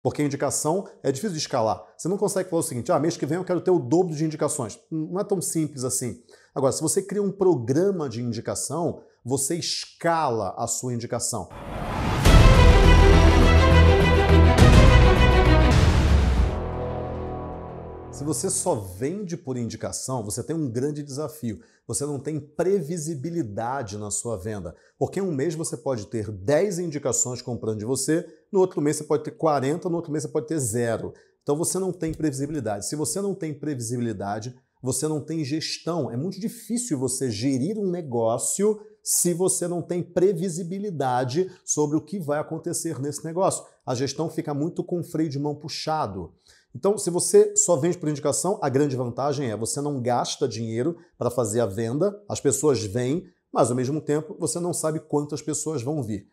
Porque a indicação é difícil de escalar. Você não consegue falar o seguinte, mês que vem eu quero ter o dobro de indicações. Não é tão simples assim. Agora, se você cria um programa de indicação, você escala a sua indicação. Se você só vende por indicação, você tem um grande desafio. Você não tem previsibilidade na sua venda. Porque em um mês você pode ter 10 indicações comprando de você, no outro mês você pode ter 40, no outro mês você pode ter 0. Então você não tem previsibilidade. Se você não tem previsibilidade, você não tem gestão. É muito difícil você gerir um negócio se você não tem previsibilidade sobre o que vai acontecer nesse negócio. A gestão fica muito com o freio de mão puxado. Então, se você só vende por indicação, a grande vantagem é você não gasta dinheiro para fazer a venda, as pessoas vêm, mas ao mesmo tempo você não sabe quantas pessoas vão vir.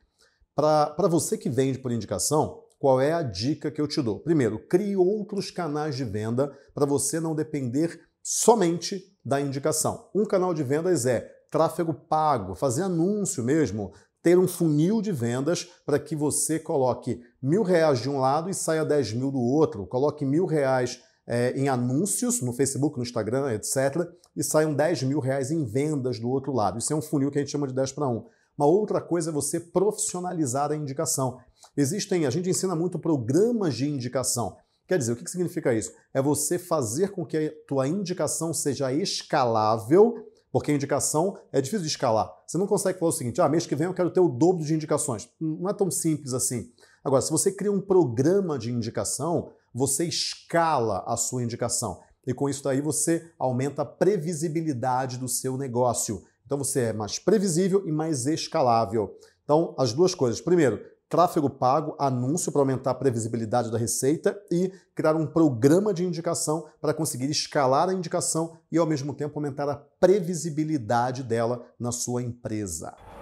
Para você que vende por indicação, qual é a dica que eu te dou? Primeiro, crie outros canais de venda para você não depender somente da indicação. Um canal de vendas é tráfego pago, fazer anúncio mesmo, ter um funil de vendas para que você coloque R$1.000 de um lado e saia 10.000 do outro. Coloque R$1.000 em anúncios no Facebook, no Instagram, etc. e saiam R$10.000 em vendas do outro lado. Isso é um funil que a gente chama de 10:1. Uma outra coisa é você profissionalizar a indicação. A gente ensina muito programas de indicação. Quer dizer, o que significa isso? É você fazer com que a tua indicação seja escalável. Porque a indicação é difícil de escalar. Você não consegue falar o seguinte, mês que vem eu quero ter o dobro de indicações. Não é tão simples assim. Agora, se você cria um programa de indicação, você escala a sua indicação. E com isso daí você aumenta a previsibilidade do seu negócio. Então você é mais previsível e mais escalável. Então, as duas coisas. Primeiro, tráfego pago, anúncio para aumentar a previsibilidade da receita e criar um programa de indicação para conseguir escalar a indicação e, ao mesmo tempo, aumentar a previsibilidade dela na sua empresa.